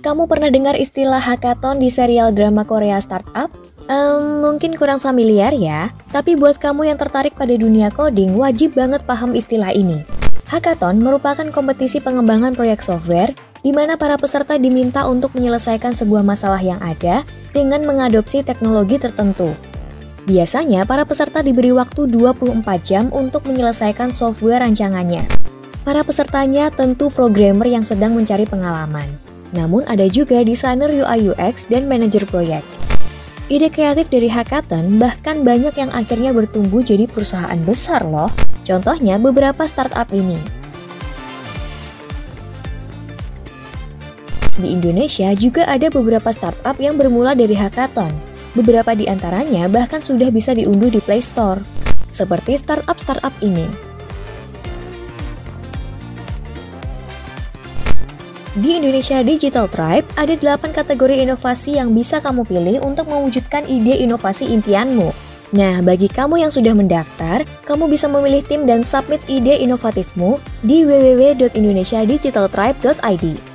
Kamu pernah dengar istilah hackathon di serial drama Korea Startup? Mungkin kurang familiar ya, tapi buat kamu yang tertarik pada dunia coding, wajib banget paham istilah ini. Hackathon merupakan kompetisi pengembangan proyek software di mana para peserta diminta untuk menyelesaikan sebuah masalah yang ada dengan mengadopsi teknologi tertentu. Biasanya, para peserta diberi waktu 24 jam untuk menyelesaikan software rancangannya. Para pesertanya tentu programmer yang sedang mencari pengalaman. Namun ada juga desainer UI/UX dan manajer proyek. Ide kreatif dari hackathon bahkan banyak yang akhirnya bertumbuh jadi perusahaan besar loh. Contohnya beberapa startup ini. Di Indonesia juga ada beberapa startup yang bermula dari hackathon. Beberapa di antaranya bahkan sudah bisa diunduh di Play Store. Seperti startup-startup ini. Di Indonesia Digital Tribe, ada 8 kategori inovasi yang bisa kamu pilih untuk mewujudkan ide inovasi impianmu. Nah, bagi kamu yang sudah mendaftar, kamu bisa memilih tim dan submit ide inovatifmu di www.indonesiadigitaltribe.id.